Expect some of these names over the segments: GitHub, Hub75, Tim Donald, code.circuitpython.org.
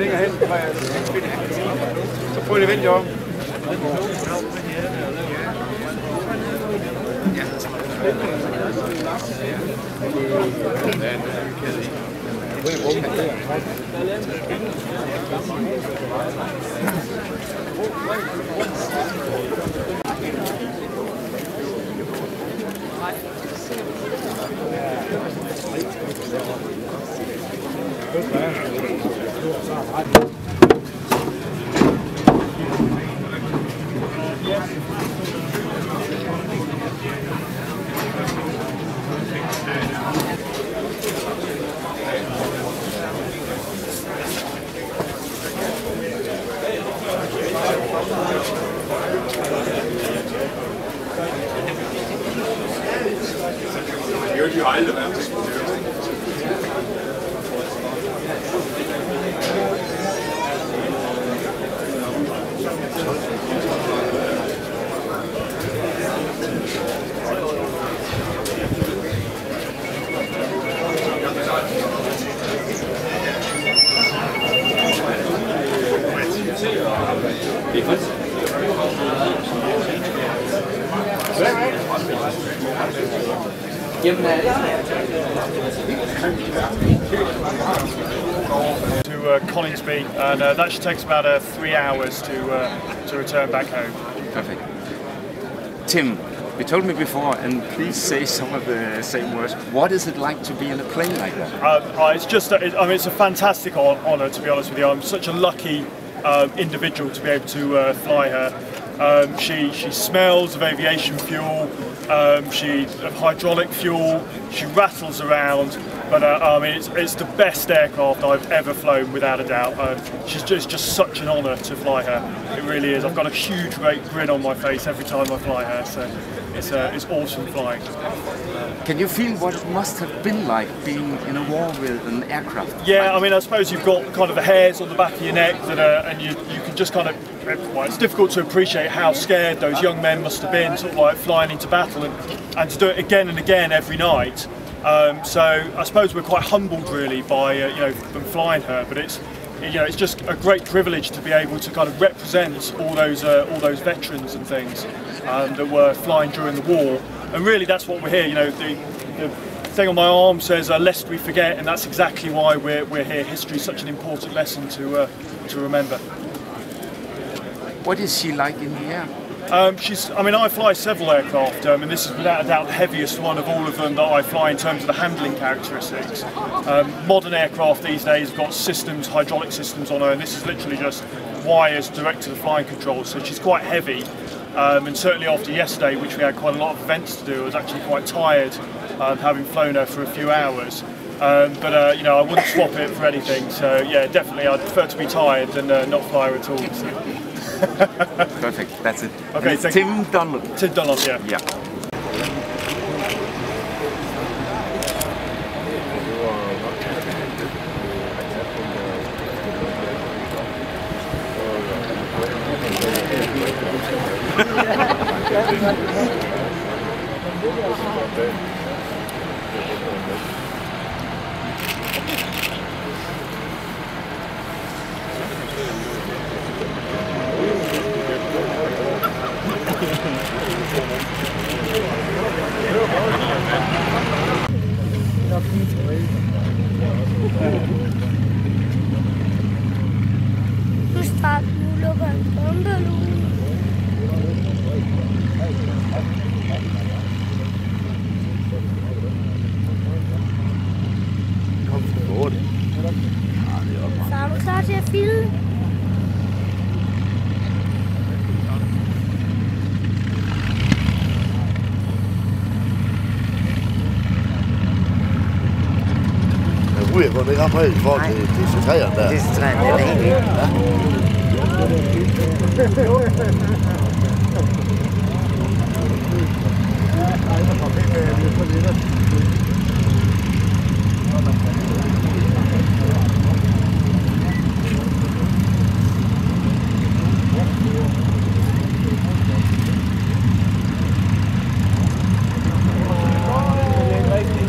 længere hen, hvor jeg så prøv lige at vente jer om. Collins Beach, and that should take us about 3 hours to return back home. Perfect. Tim, you told me before, and please say some of the same words. What is it like to be in a plane like that? It's just, I mean, it's a fantastic honour, to be honest with you. I'm such a lucky individual to be able to fly her. She smells of aviation fuel, of hydraulic fuel, she rattles around, but I mean it's the best aircraft I've ever flown, without a doubt. It's just such an honour to fly her, it really is. I've got a huge grin on my face every time I fly her, so it's awesome flying. Can you feel what it must have been like being in a war with an aircraft? Yeah, I mean I suppose you've got kind of the hairs on the back of your neck that, and you can just kind of, well, it's difficult to appreciate how scared those young men must have been, sort of like flying into battle and to do it again and again every night. So I suppose we're quite humbled really by them flying her, but it's just a great privilege to be able to kind of represent all those veterans and things that were flying during the war, and really that's what we're here. The thing on my arm says lest we forget, and that's exactly why we're here. History is such an important lesson to remember. What is she like in the air? I mean, I fly several aircraft, and this is without a doubt the heaviest one of all of them that I fly in terms of the handling characteristics. Modern aircraft these days have got systems, hydraulic systems on her, and this is literally just wires direct to the flying controls, so she's quite heavy. And certainly after yesterday, which we had quite a lot of events to do, I was actually quite tired having flown her for a few hours. I wouldn't swap it for anything, so yeah, definitely I'd prefer to be tired than not fly her at all. So. Perfect, that's it. Okay, thank you. Tim Donald. Tim Donald, yeah. Yeah. Det har på for til træerne der. Til træerne, det er helt vildt.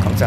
Kom så.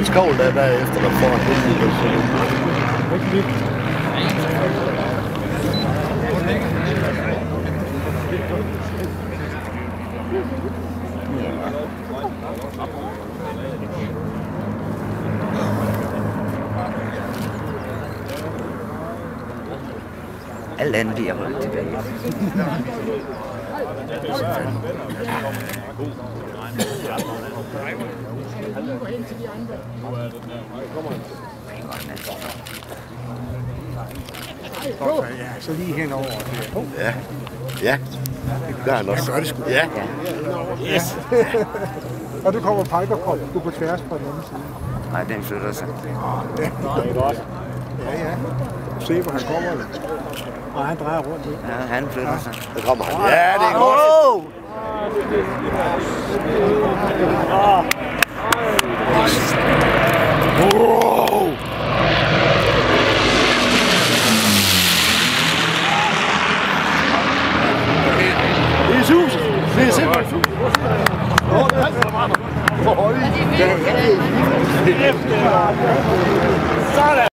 It's cold that day after the fight. Eländig aber tilbage. Så lige henover det. Ja. Ja. Der er nok. Ja. Yes. Og du kommer Piperkop. Du på tværs på den anden side. Nej, den flytter sig. Ja. Se, hvor han kommer. Og han drejer rundt. Ja, han flytter sig. Der kommer han. Ja, det er godt. Whoa! He's huge. He's huge. Oh, that's the man. Oh, he's huge.